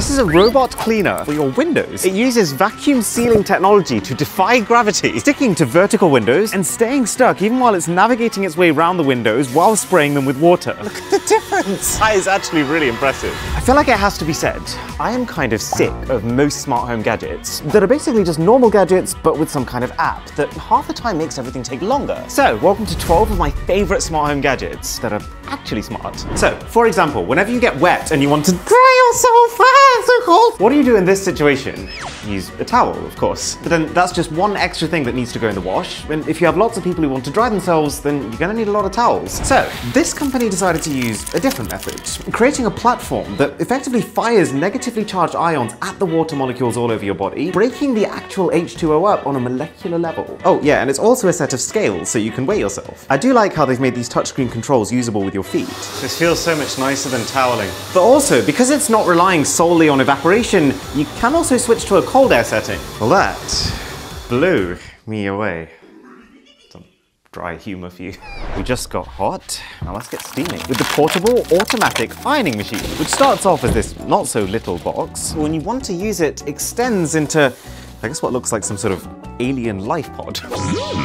This is a robot cleaner for your windows. It uses vacuum sealing technology to defy gravity, sticking to vertical windows and staying stuck even while it's navigating its way around the windows while spraying them with water. Look at the difference! That is actually really impressive. I feel like it has to be said, I am kind of sick of most smart home gadgets that are basically just normal gadgets but with some kind of app that half the time makes everything take longer. So welcome to 12 of my favorite smart home gadgets that are actually smart. So, for example, whenever you get wet and you want to dry yourself, it's so cold. What do you do in this situation? Use a towel, of course. But then that's just one extra thing that needs to go in the wash. And if you have lots of people who want to dry themselves, then you're gonna need a lot of towels. So this company decided to use a different method, creating a platform that effectively fires negatively charged ions at the water molecules all over your body, breaking the actual H2O up on a molecular level. Oh yeah, and it's also a set of scales so you can weigh yourself. I do like how they've made these touchscreen controls usable with your feet. This feels so much nicer than toweling. But also, because it's not relying solely on evaporation, you can also switch to a cold air setting. Well, that blew me away. Some dry humor for you. We just got hot. Now let's get steaming with the portable automatic ironing machine, which starts off as this not so little box. When you want to use it, extends into, I guess, what looks like some sort of alien life pod.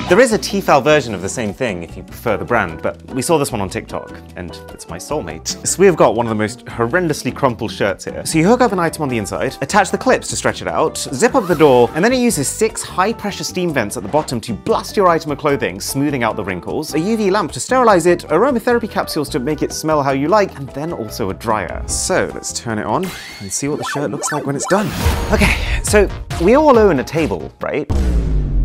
There is a Tefal version of the same thing if you prefer the brand, but we saw this one on TikTok and it's my soulmate. So we've got one of the most horrendously crumpled shirts here. So you hook up an item on the inside, attach the clips to stretch it out, zip up the door, and then it uses 6 high pressure steam vents at the bottom to blast your item of clothing, smoothing out the wrinkles, a UV lamp to sterilize it, aromatherapy capsules to make it smell how you like, and then also a dryer. So let's turn it on and see what the shirt looks like when it's done. Okay, so we all own a table, right?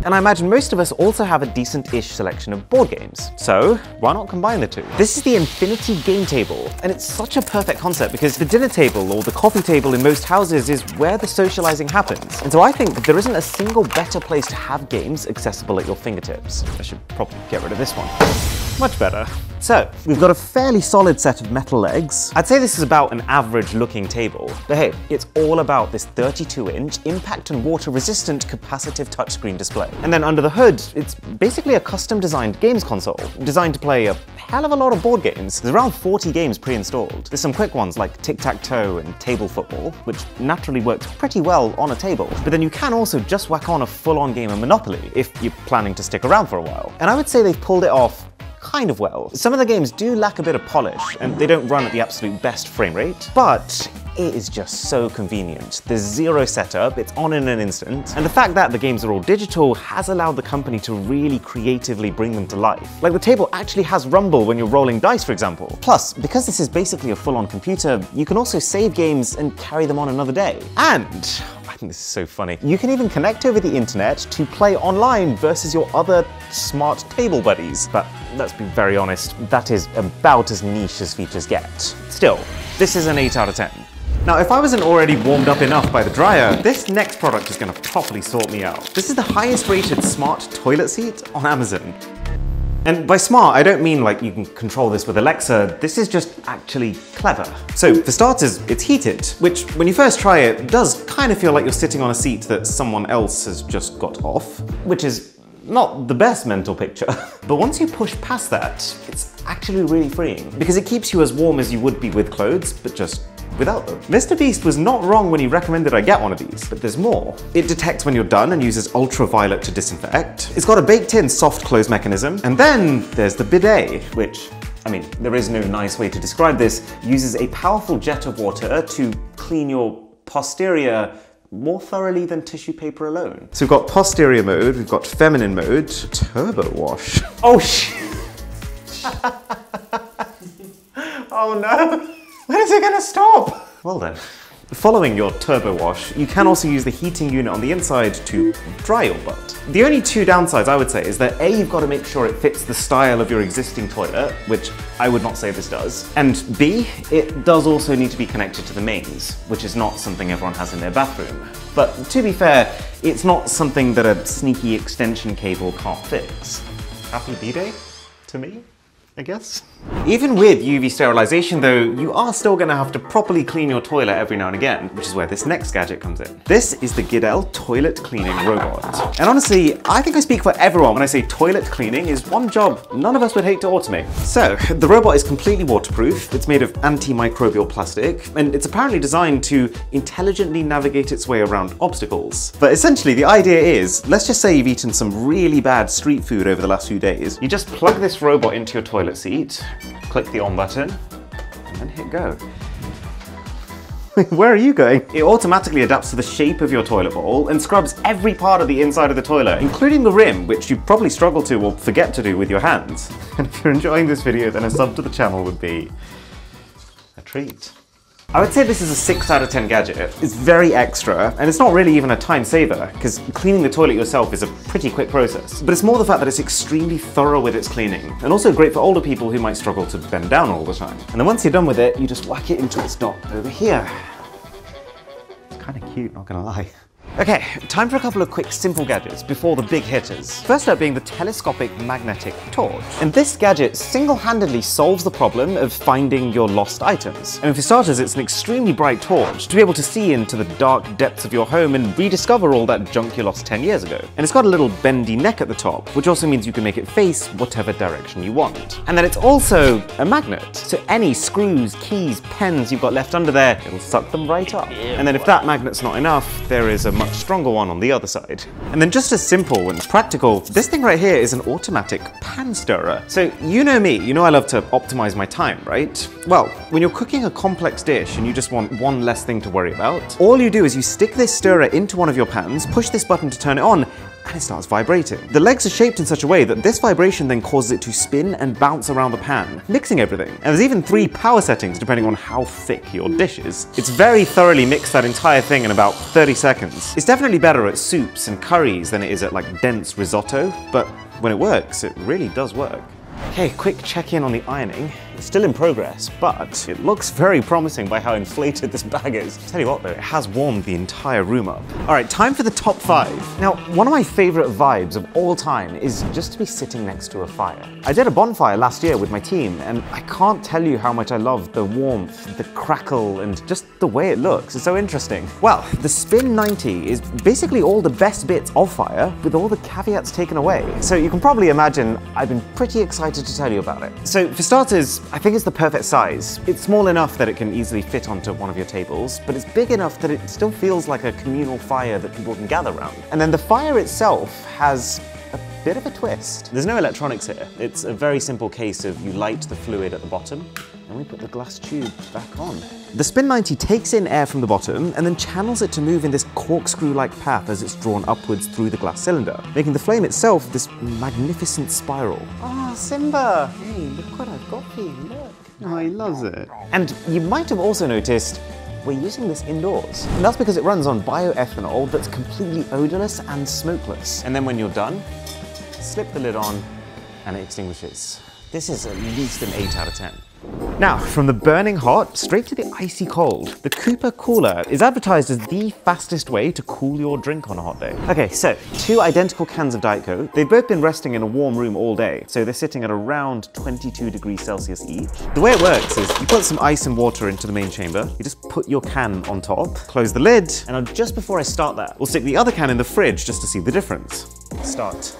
And I imagine most of us also have a decent-ish selection of board games. So why not combine the two? This is the Infinity Game Table, and it's such a perfect concept because the dinner table or the coffee table in most houses is where the socializing happens. And so I think that there isn't a single better place to have games accessible at your fingertips. I should probably get rid of this one. Much better. So we've got a fairly solid set of metal legs. I'd say this is about an average looking table, but hey, it's all about this 32-inch impact and water resistant capacitive touchscreen display. And then under the hood, it's basically a custom designed games console designed to play a hell of a lot of board games. There's around 40 games pre-installed. There's some quick ones like tic-tac-toe and table football, which naturally works pretty well on a table. But then you can also just whack on a full-on game of Monopoly if you're planning to stick around for a while. And I would say they've pulled it off kind of well. Some of the games do lack a bit of polish and they don't run at the absolute best frame rate, but it is just so convenient. There's zero setup, it's on in an instant, and the fact that the games are all digital has allowed the company to really creatively bring them to life. Like the table actually has rumble when you're rolling dice, for example. Plus, because this is basically a full-on computer, you can also save games and carry them on another day. And I think this is so funny. You can even connect over the internet to play online versus your other smart table buddies. But let's be very honest, that is about as niche as features get. Still, this is an 8 out of 10. Now, if I wasn't already warmed up enough by the dryer, this next product is gonna properly sort me out. This is the highest rated smart toilet seat on Amazon. And by smart, I don't mean like you can control this with Alexa. This is just actually clever. So for starters, it's heated, which when you first try it, does kind of feel like you're sitting on a seat that someone else has just got off, which is not the best mental picture. But once you push past that, it's actually really freeing because it keeps you as warm as you would be with clothes, but just without them. Mr. Beast was not wrong when he recommended I get one of these, but there's more. It detects when you're done and uses ultraviolet to disinfect. It's got a baked-in soft close mechanism. And then there's the bidet, which, I mean, there is no nice way to describe this, uses a powerful jet of water to clean your posterior more thoroughly than tissue paper alone. So we've got posterior mode, we've got feminine mode, turbo wash. Oh shit! Oh no! When is it gonna stop? Well then, following your turbo wash, you can also use the heating unit on the inside to dry your butt. The only two downsides I would say is that A, you've got to make sure it fits the style of your existing toilet, which I would not say this does, and B, it does also need to be connected to the mains, which is not something everyone has in their bathroom. But to be fair, it's not something that a sneaky extension cable can't fix. Happy B-Day to me? I guess. Even with UV sterilization though, you are still gonna have to properly clean your toilet every now and again, which is where this next gadget comes in. This is the Gidel Toilet Cleaning Robot. And honestly, I think I speak for everyone when I say toilet cleaning is one job none of us would hate to automate. So, the robot is completely waterproof, it's made of antimicrobial plastic, and it's apparently designed to intelligently navigate its way around obstacles. But essentially the idea is, let's just say you've eaten some really bad street food over the last few days, you just plug this robot into your toilet seat, click the on button, and then hit go. Where are you going? It automatically adapts to the shape of your toilet bowl and scrubs every part of the inside of the toilet, including the rim, which you probably struggle to or forget to do with your hands. And if you're enjoying this video, then a sub to the channel would be a treat. I would say this is a 6 out of 10 gadget. It's very extra, and it's not really even a time saver, because cleaning the toilet yourself is a pretty quick process. But it's more the fact that it's extremely thorough with its cleaning, and also great for older people who might struggle to bend down all the time. And then once you're done with it, you just whack it into its dock over here. It's kind of cute, not gonna lie. Okay, time for a couple of quick simple gadgets before the big hitters. First up being the telescopic magnetic torch. And this gadget single-handedly solves the problem of finding your lost items. And for starters, it's an extremely bright torch to be able to see into the dark depths of your home and rediscover all that junk you lost 10 years ago. And it's got a little bendy neck at the top, which also means you can make it face whatever direction you want. And then it's also a magnet. So any screws, keys, pens you've got left under there, it'll suck them right up. And then if that magnet's not enough, there is a much stronger one on the other side. And then just as simple and practical, this thing right here is an automatic pan stirrer. So you know me, you know I love to optimize my time, right? Well, when you're cooking a complex dish and you just want one less thing to worry about, all you do is you stick this stirrer into one of your pans, push this button to turn it on, and it starts vibrating. The legs are shaped in such a way that this vibration then causes it to spin and bounce around the pan, mixing everything. And there's even 3 power settings depending on how thick your dish is. It's very thoroughly mixed that entire thing in about 30 seconds. It's definitely better at soups and curries than it is at like dense risotto, but when it works, it really does work. Okay, quick check-in on the ironing. It's still in progress, but it looks very promising by how inflated this bag is. I'll tell you what though, it has warmed the entire room up. All right, time for the top 5. Now, one of my favorite vibes of all time is just to be sitting next to a fire. I did a bonfire last year with my team, and I can't tell you how much I love the warmth, the crackle, and just the way it looks. It's so interesting. Well, the Spin 90 is basically all the best bits of fire with all the caveats taken away. So you can probably imagine I've been pretty excited to tell you about it. So for starters, I think it's the perfect size. It's small enough that it can easily fit onto one of your tables, but it's big enough that it still feels like a communal fire that people can gather around. And then the fire itself has a bit of a twist. There's no electronics here. It's a very simple case of you light the fluid at the bottom, and we put the glass tube back on. The Spin 90 takes in air from the bottom and then channels it to move in this corkscrew-like path as it's drawn upwards through the glass cylinder, making the flame itself this magnificent spiral. Ah, Simba! Hey, look what I've got for you, look. Oh, he loves it. And you might have also noticed we're using this indoors. And that's because it runs on bioethanol that's completely odorless and smokeless. And then when you're done, slip the lid on and it extinguishes. This is at least an 8 out of 10. Now, from the burning hot straight to the icy cold, the Cooper Cooler is advertised as the fastest way to cool your drink on a hot day. Okay, so 2 identical cans of Diet Coke. They've both been resting in a warm room all day, so they're sitting at around 22 degrees Celsius each. The way it works is you put some ice and water into the main chamber, you just put your can on top, close the lid, and just before I start that, we'll stick the other can in the fridge just to see the difference. Start.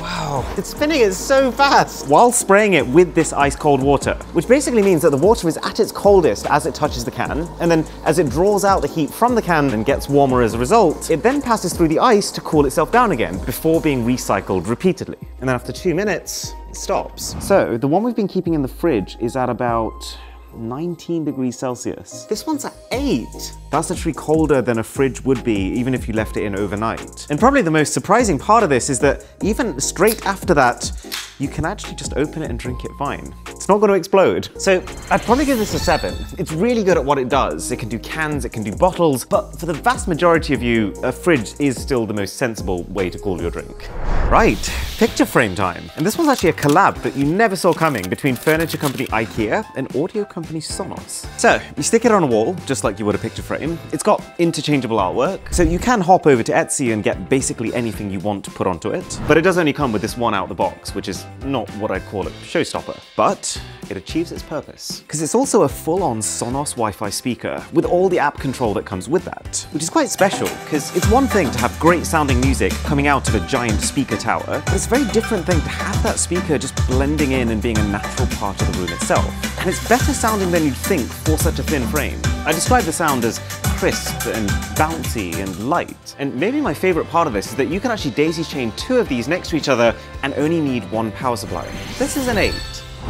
Wow, it's spinning it so fast! While spraying it with this ice-cold water, which basically means that the water is at its coldest as it touches the can, and then as it draws out the heat from the can and gets warmer as a result, it then passes through the ice to cool itself down again before being recycled repeatedly. And then after 2 minutes, it stops. So, the one we've been keeping in the fridge is at about 19 degrees Celsius. This one's at 8. That's actually colder than a fridge would be, even if you left it in overnight. And probably the most surprising part of this is that even straight after that, you can actually just open it and drink it fine. It's not going to explode. So I'd probably give this a 7. It's really good at what it does. It can do cans, it can do bottles, but for the vast majority of you, a fridge is still the most sensible way to cool your drink. Right, picture frame time. And this one's actually a collab that you never saw coming between furniture company IKEA and audio company Sonos. So you stick it on a wall, just like you would a picture frame. It's got interchangeable artwork, so you can hop over to Etsy and get basically anything you want to put onto it. But it does only come with this one out the box, which is not what I'd call a showstopper. But it achieves its purpose, because it's also a full-on Sonos Wi-Fi speaker with all the app control that comes with that, which is quite special, because it's one thing to have great sounding music coming out of a giant speaker tower, but it's a very different thing to have that speaker just blending in and being a natural part of the room itself. And it's better sounding than you'd think for such a thin frame. I describe the sound as crisp and bouncy and light. And maybe my favorite part of this is that you can actually daisy chain two of these next to each other and only need one power supply. This is an 8.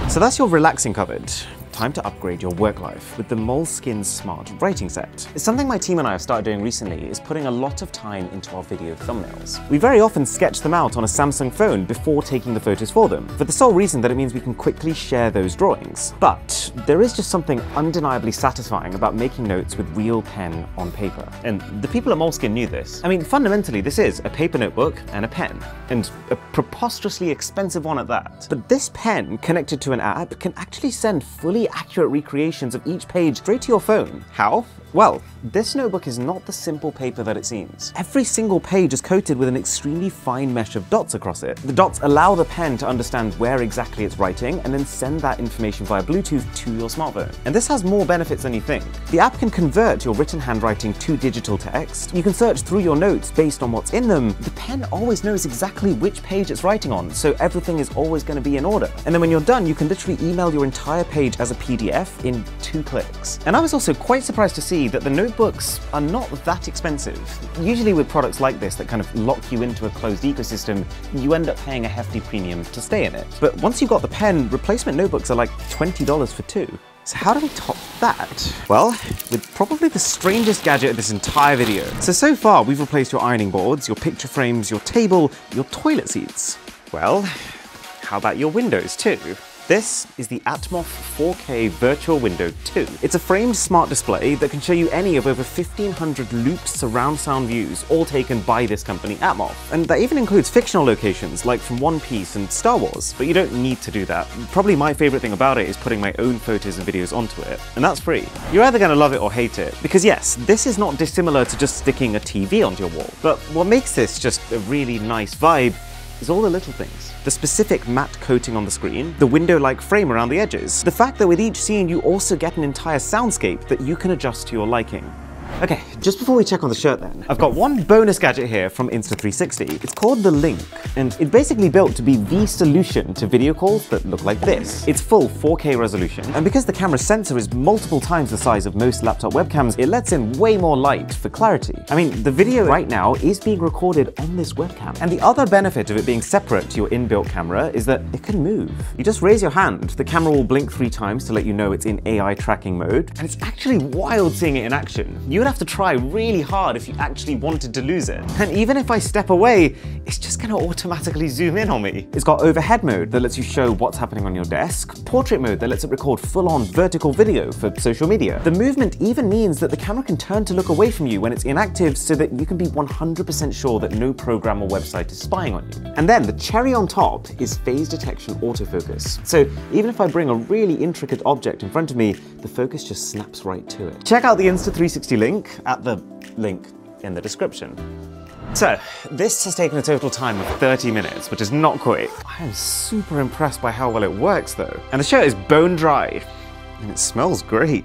So that's your relaxing cupboard. Time to upgrade your work life with the Moleskine Smart Writing Set. It's something my team and I have started doing recently, is putting a lot of time into our video thumbnails. We very often sketch them out on a Samsung phone before taking the photos for them, for the sole reason that it means we can quickly share those drawings. But there is just something undeniably satisfying about making notes with real pen on paper. And the people at Moleskine knew this. I mean, fundamentally, this is a paper notebook and a pen, and a preposterously expensive one at that. But this pen, connected to an app, can actually send fully accurate recreations of each page straight to your phone. How? Well, this notebook is not the simple paper that it seems. Every single page is coated with an extremely fine mesh of dots across it. The dots allow the pen to understand where exactly it's writing and then send that information via Bluetooth to your smartphone. And this has more benefits than you think. The app can convert your written handwriting to digital text. You can search through your notes based on what's in them. The pen always knows exactly which page it's writing on, so everything is always going to be in order. And then when you're done, you can literally email your entire page as a PDF in 2 clicks. And I was also quite surprised to see that the notebooks are not that expensive. Usually with products like this that kind of lock you into a closed ecosystem, you end up paying a hefty premium to stay in it. But once you've got the pen, replacement notebooks are like $20 for 2. So how do we top that? Well, with probably the strangest gadget of this entire video. So far we've replaced your ironing boards, your picture frames, your table, your toilet seats. Well, how about your windows too? This is the Atmoph 4K Virtual Window 2. It's a framed smart display that can show you any of over 1,500 looped surround sound views, all taken by this company, Atmoph. And that even includes fictional locations, like from One Piece and Star Wars. But you don't need to do that. Probably my favorite thing about it is putting my own photos and videos onto it. And that's free. You're either gonna love it or hate it. Because yes, this is not dissimilar to just sticking a TV onto your wall. But what makes this just a really nice vibe is all the little things. The specific matte coating on the screen, the window-like frame around the edges, the fact that with each scene you also get an entire soundscape that you can adjust to your liking. Okay, just before we check on the shirt then, I've got one bonus gadget here from Insta360. It's called the Link, and it's basically built to be the solution to video calls that look like this. It's full 4K resolution, and because the camera's sensor is multiple times the size of most laptop webcams, it lets in way more light for clarity. I mean, the video right now is being recorded on this webcam. And the other benefit of it being separate to your inbuilt camera is that it can move. You just raise your hand, the camera will blink 3 times to let you know it's in AI tracking mode, and it's actually wild seeing it in action. You'd have to try really hard if you actually wanted to lose it. And even if I step away, it's just gonna automatically zoom in on me. It's got overhead mode that lets you show what's happening on your desk, portrait mode that lets it record full-on vertical video for social media. The movement even means that the camera can turn to look away from you when it's inactive so that you can be 100% sure that no program or website is spying on you. And then the cherry on top is phase detection autofocus. So even if I bring a really intricate object in front of me, the focus just snaps right to it. Check out the Insta360 Link at the link in the description. So, this has taken a total time of 30 minutes, which is not quick. I am super impressed by how well it works though. And the shirt is bone dry, and it smells great.